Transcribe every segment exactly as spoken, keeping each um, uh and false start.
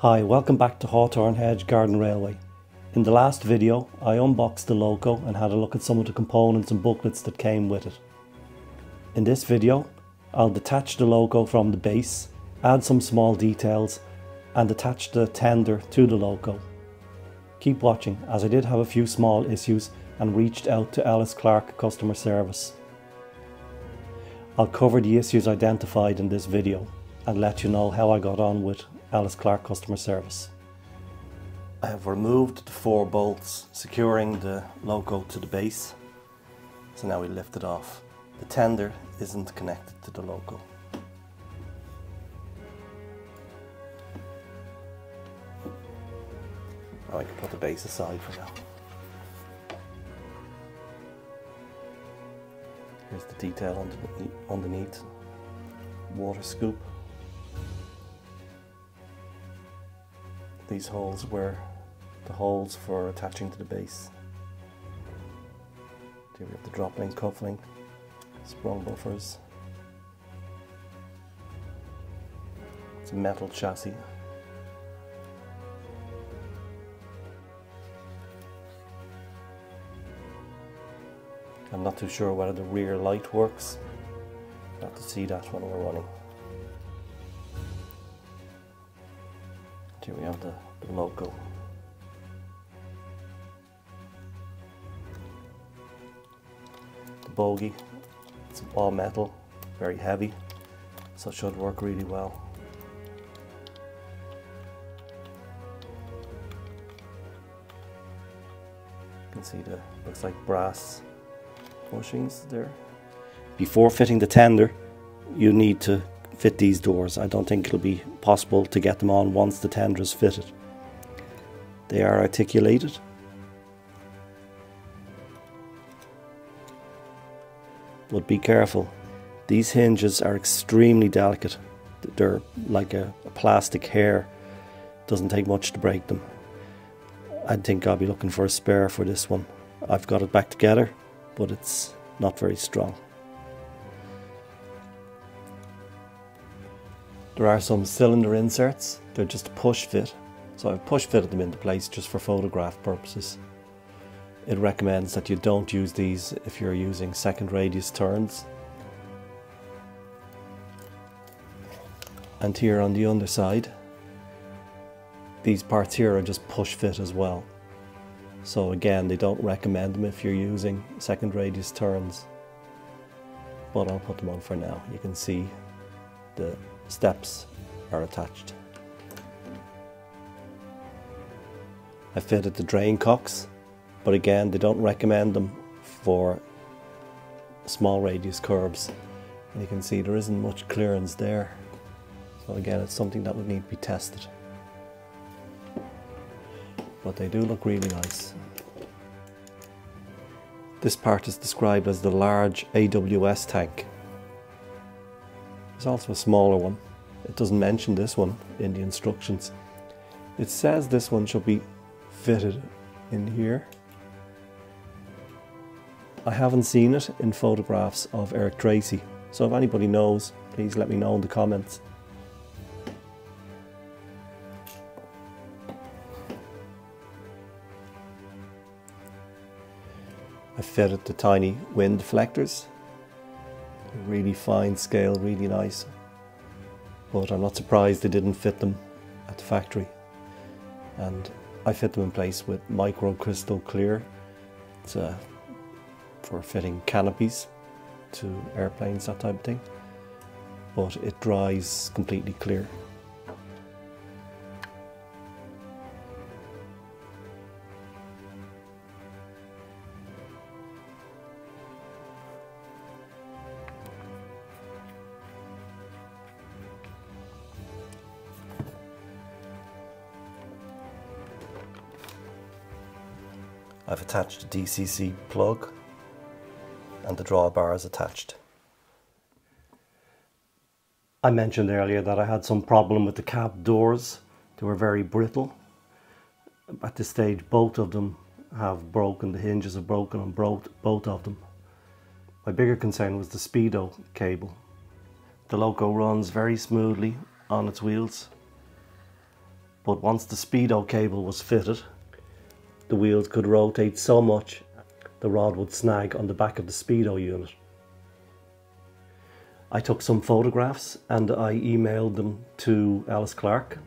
Hi, welcome back to Hawthorn Hedge Garden Railway. In the last video, I unboxed the loco and had a look at some of the components and booklets that came with it. In this video, I'll detach the loco from the base, add some small details, and attach the tender to the loco. Keep watching, as I did have a few small issues and reached out to Ellis Clark customer service. I'll cover the issues identified in this video and let you know how I got on with Ellis Clark customer service. I have removed the four bolts securing the loco to the base, so now we lift it off. The tender isn't connected to the loco. Now I can put the base aside for now. Here's the detail underneath. Water scoop. These holes were the holes for attaching to the base. Here we have the drop link, cuff link, sprung buffers. It's a metal chassis. I'm not too sure whether the rear light works. Not to see that when we're running. Here we have the, the loco. The bogey, it's all metal, very heavy, so it should work really well. You can see the, looks like brass bushings there. Before fitting the tender, you need to fit these doors. I don't think it'll be possible to get them on once the tender is fitted. They are articulated. But be careful. These hinges are extremely delicate. They're like a, a plastic hair. Doesn't take much to break them. I think I'll be looking for a spare for this one. I've got it back together, but it's not very strong. There are some cylinder inserts, they're just push fit, so I've push fitted them into place just for photograph purposes. It recommends that you don't use these if you're using second radius turns. And here on the underside, these parts here are just push fit as well. So again, they don't recommend them if you're using second radius turns. But I'll put them on for now. You can see the steps are attached. I fitted the drain cocks, but again they don't recommend them for small radius curbs, and you can see there isn't much clearance there, so again it's something that would need to be tested, but they do look really nice. This part is described as the large A W S tank. There's also a smaller one. It doesn't mention this one in the instructions. It says this one should be fitted in here. I haven't seen it in photographs of Eric Treacy, so if anybody knows, please let me know in the comments. I fitted the tiny wind deflectors. Really fine scale, really nice, but I'm not surprised they didn't fit them at the factory, and I fit them in place with micro crystal clear. It's uh, for fitting canopies to airplanes, that type of thing, but it dries completely clear. I've attached the D C C plug and the drawbar is attached. I mentioned earlier that I had some problem with the cab doors. They were very brittle. At this stage both of them have broken, the hinges have broken and broke both of them. My bigger concern was the speedo cable. The loco runs very smoothly on its wheels, but once the speedo cable was fitted, the wheels could rotate so much the rod would snag on the back of the speedo unit. I took some photographs and I emailed them to Ellis Clark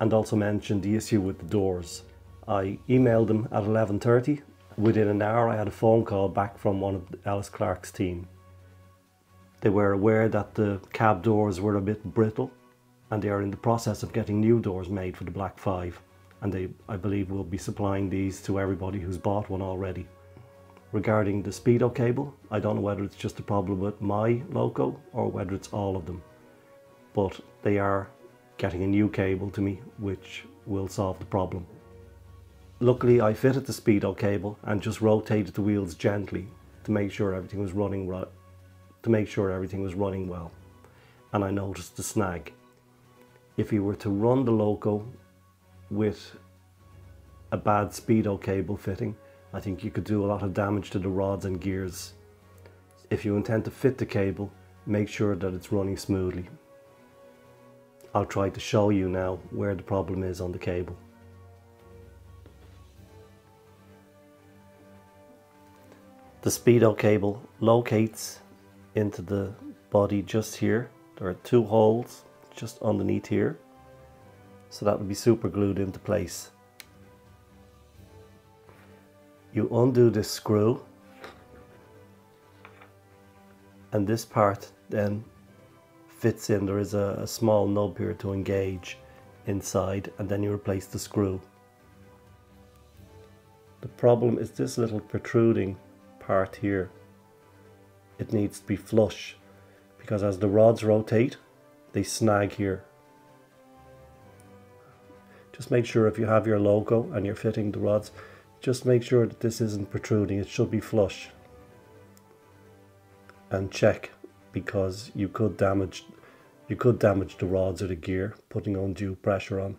and also mentioned the issue with the doors. I emailed them at eleven thirty. Within an hour I had a phone call back from one of Ellis Clark's team. They were aware that the cab doors were a bit brittle and they are in the process of getting new doors made for the Black Five, and they, I believe, will be supplying these to everybody who's bought one already. Regarding the speedo cable, I don't know whether it's just a problem with my loco or whether it's all of them, but they are getting a new cable to me which will solve the problem. Luckily I fitted the speedo cable and just rotated the wheels gently to make sure everything was running right, to make sure everything was running well, and I noticed the snag. If you were to run the loco with a bad speedo cable fitting, I think you could do a lot of damage to the rods and gears. If you intend to fit the cable, make sure that it's running smoothly. I'll try to show you now where the problem is on the cable. The speedo cable locates into the body just here. There are two holes just underneath here, so that will be super glued into place. You undo this screw and this part then fits in. There is a, a small nub here to engage inside, and then you replace the screw. The problem is this little protruding part here. It needs to be flush because as the rods rotate they snag here. Just make sure if you have your loco and you're fitting the rods, just make sure that this isn't protruding, it should be flush. And check, because you could damage you could damage the rods or the gear, putting undue pressure on.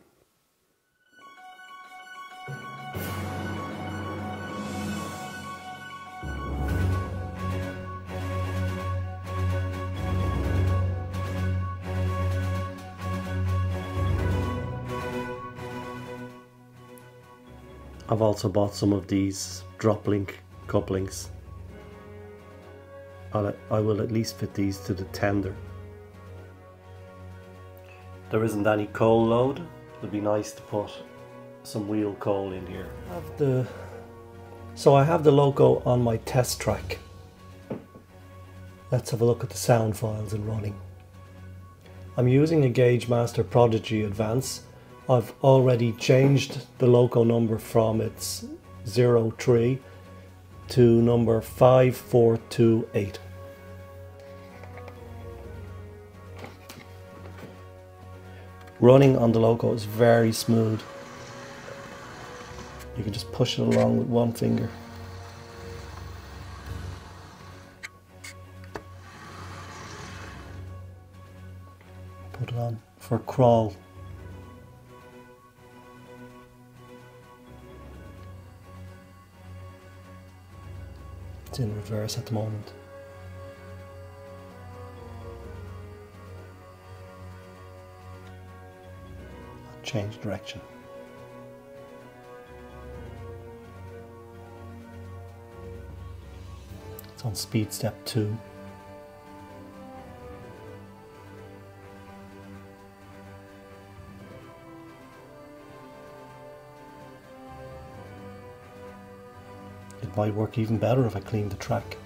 I've also bought some of these drop link couplings. I'll, I will at least fit these to the tender. There isn't any coal load. It would be nice to put some wheel coal in here. I have the, so I have the loco on my test track. Let's have a look at the sound files and running. I'm using a Gauge Master Prodigy Advance. I've already changed the loco number from its zero three to number five four two eight. Running on the loco is very smooth. You can just push it along with one finger. Put it on for crawl. In reverse at the moment. I'll change direction. It's on speed step two. It might work even better if I clean the track.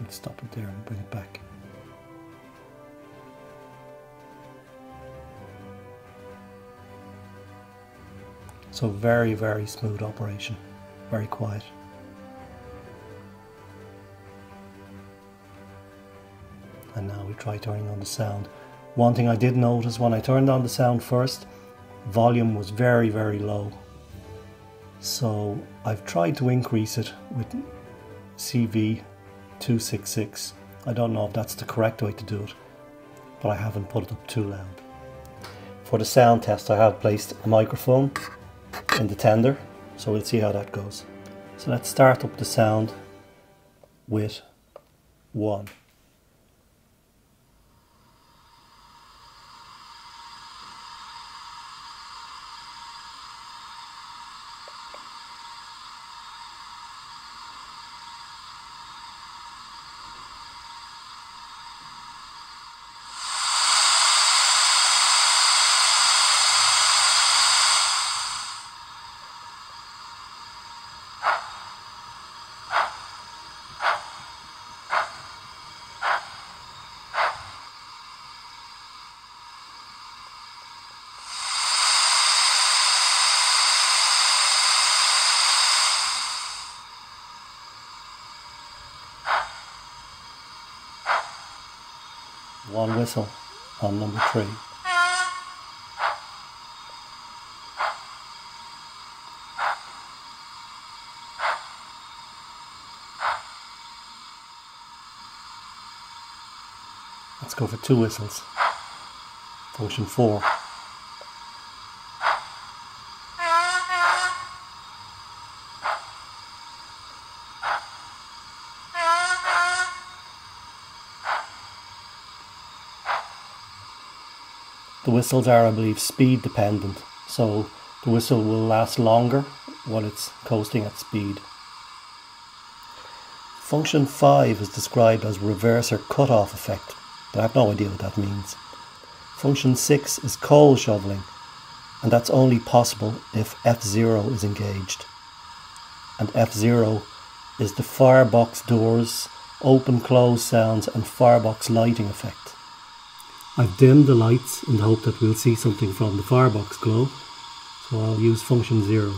Let's stop it there and bring it back. So very, very smooth operation, very quiet. And now we try turning on the sound. One thing I did notice when I turned on the sound first, volume was very very low, so I've tried to increase it with C V two sixty-six. I don't know if that's the correct way to do it, but I haven't put it up too loud. For the sound test I have placed a microphone in the tender, so we'll see how that goes. So let's start up the sound with one. one whistle on number three. Let's go for two whistles. Function four. The whistles are, I believe, speed dependent, so the whistle will last longer while it's coasting at speed. Function five is described as reverse or cut-off effect, but I have no idea what that means. Function six is coal shoveling, and that's only possible if F zero is engaged. And F zero is the firebox doors, open-close sounds and firebox lighting effect. I've dimmed the lights in the hope that we'll see something from the firebox glow, so I'll use function zero.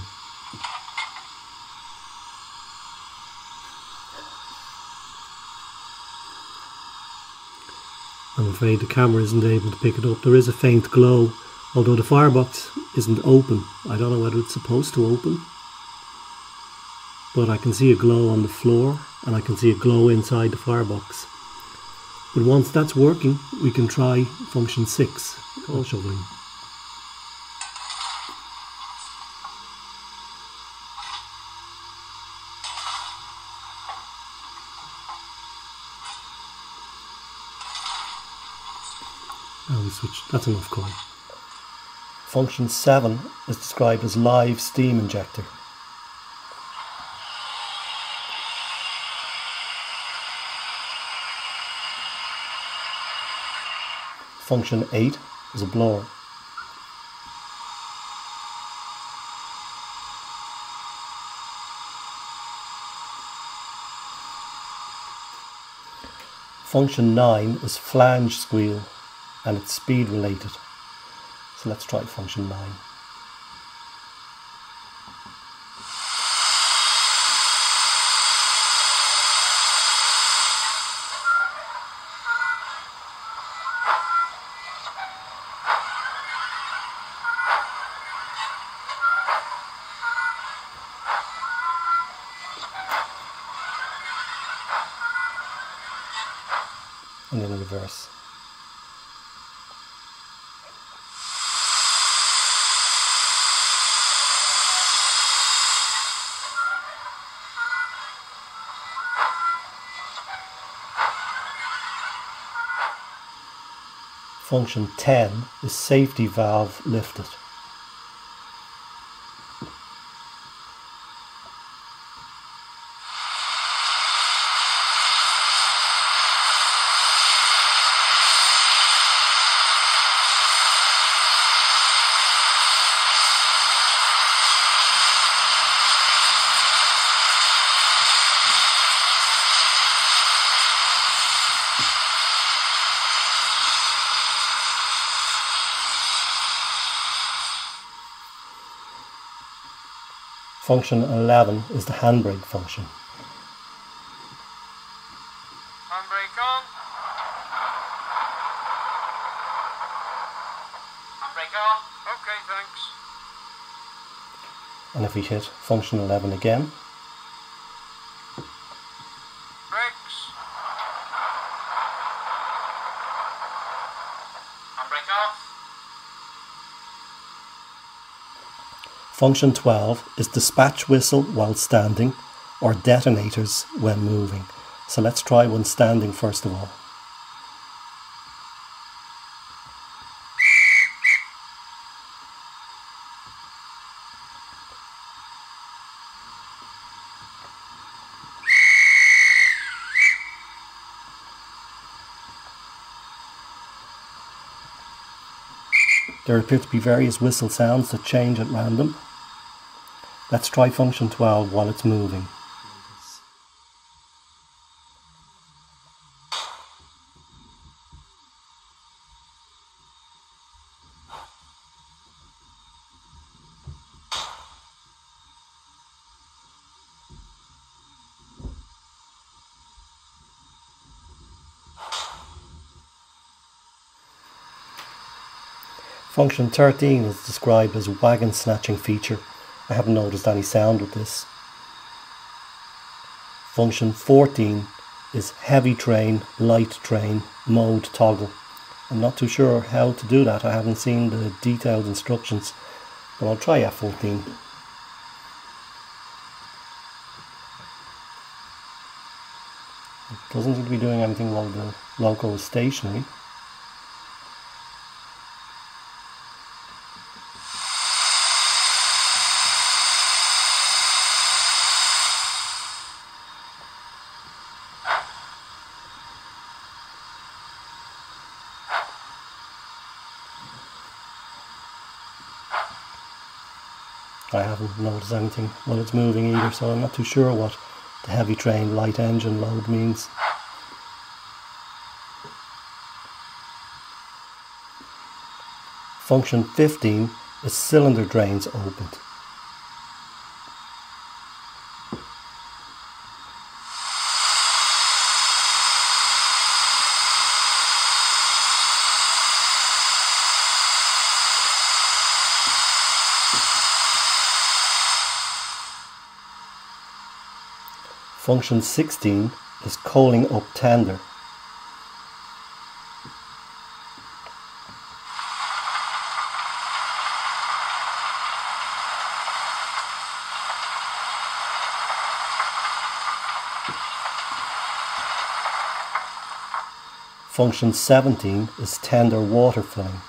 I'm afraid the camera isn't able to pick it up. There is a faint glow, although the firebox isn't open. I don't know whether it's supposed to open, but I can see a glow on the floor and I can see a glow inside the firebox. But once that's working, we can try function six, coal shoveling. And we switch, that's enough coal. Function seven is described as live steam injector. Function eight is a blower. Function nine is flange squeal, and it's speed related. So let's try function nine. And then in reverse. Function ten is safety valve lifted. Function eleven is the handbrake function. Handbrake on. Handbrake on. Okay, thanks. And if we hit function eleven again. Brakes. Handbrake off. Function twelve is dispatch whistle while standing or detonators when moving. So let's try one standing first of all. There appear to be various whistle sounds that change at random. Let's try function twelve while it's moving. Function thirteen is described as a wagon snatching feature. I haven't noticed any sound with this. Function fourteen is heavy train, light train, mode toggle. I'm not too sure how to do that. I haven't seen the detailed instructions, but I'll try F fourteen. It doesn't seem to be doing anything while the loco is stationary. I haven't noticed anything while it's moving either, so I'm not too sure what the heavy train light engine load means. Function fifteen is cylinder drains opened. Function sixteen is coaling up tender. Function seventeen is tender water filling.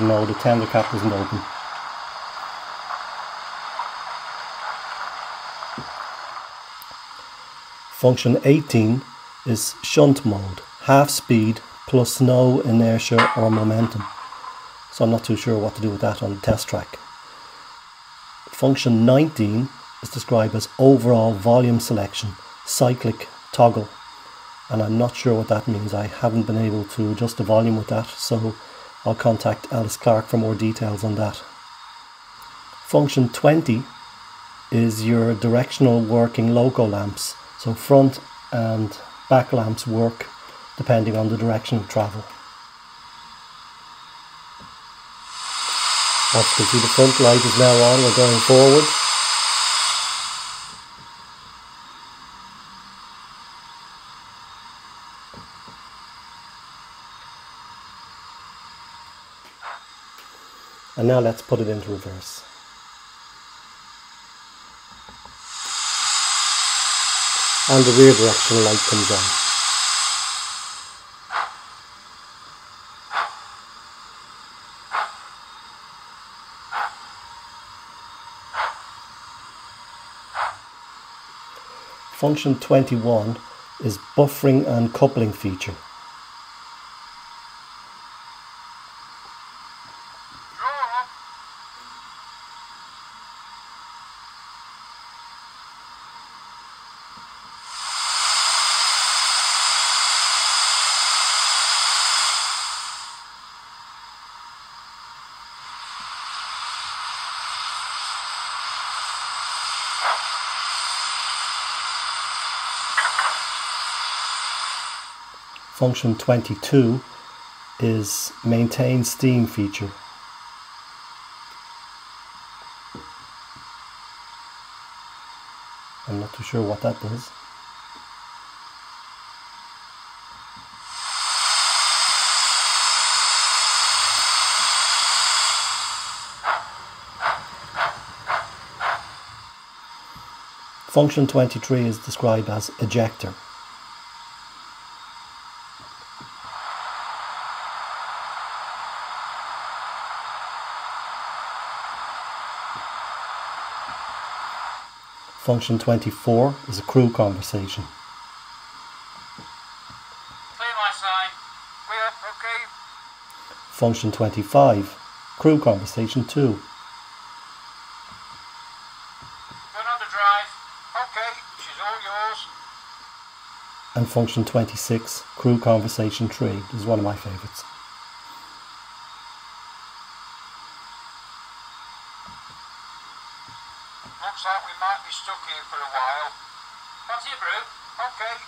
No, the tender cap isn't open. Function eighteen is shunt mode, half speed plus no inertia or momentum. So I'm not too sure what to do with that on the test track. Function nineteen is described as overall volume selection, cyclic toggle. And I'm not sure what that means. I haven't been able to adjust the volume with that, so I'll contact Ellis Clark for more details on that. Function twenty is your directional working loco lamps. So front and back lamps work depending on the direction of travel. As you can see, the front light is now on, we're going forward. And now let's put it into reverse. And the rear directional light comes on. Function twenty-one is buffering and coupling feature. Function twenty-two is maintain steam feature. I'm not too sure what that does. Function twenty-three is described as ejector. Function twenty-four is a crew conversation. Clear my side. Clear, okay. Function twenty-five, crew conversation two. Good on the drive. Okay, she's all yours. And function twenty-six, crew conversation three. This is one of my favourites. looks like we might be stuck here for a while. That's it, Brew. Okay.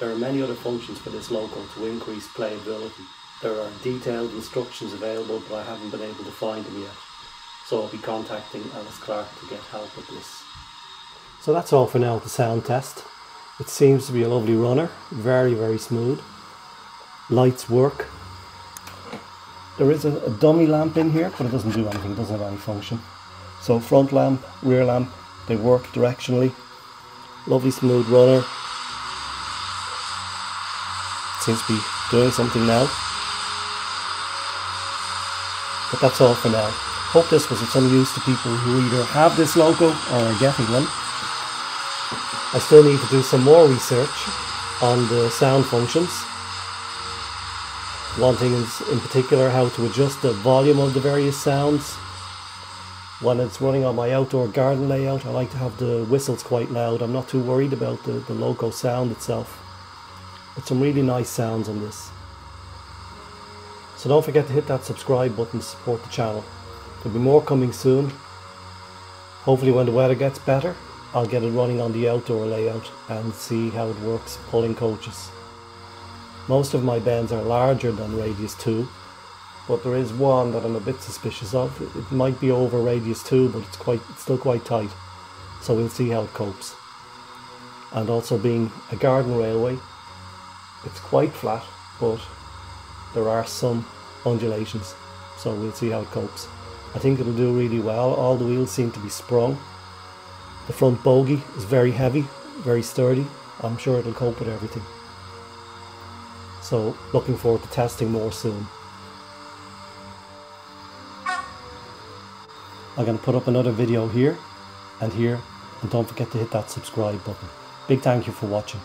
There are many other functions for this local to increase playability. There are detailed instructions available, but I haven't been able to find them yet. So I'll be contacting Ellis Clark to get help with this. So that's all for now with the sound test. It seems to be a lovely runner, very, very smooth. Lights work. There is a, a dummy lamp in here, but it doesn't do anything, doesn't have any function. So front lamp, rear lamp, they work directionally. Lovely smooth runner. Seems to be doing something now. But that's all for now. Hope this was of some use to people who either have this loco or are getting one. I still need to do some more research on the sound functions. One thing is in particular how to adjust the volume of the various sounds. When it's running on my outdoor garden layout, I like to have the whistles quite loud. I'm not too worried about the, the loco sound itself. But some really nice sounds on this. So don't forget to hit that subscribe button to support the channel. There'll be more coming soon. Hopefully when the weather gets better, I'll get it running on the outdoor layout and see how it works pulling coaches. Most of my bends are larger than radius two, but there is one that I'm a bit suspicious of. It might be over radius two, but it's quite it's still quite tight. So we'll see how it copes. And also being a garden railway, it's quite flat, but there are some undulations, so we'll see how it copes. I think it'll do really well. All the wheels seem to be sprung. The front bogie is very heavy, very sturdy. I'm sure it'll cope with everything. So looking forward to testing more soon. I'm going to put up another video here and here, and don't forget to hit that subscribe button. Big thank you for watching.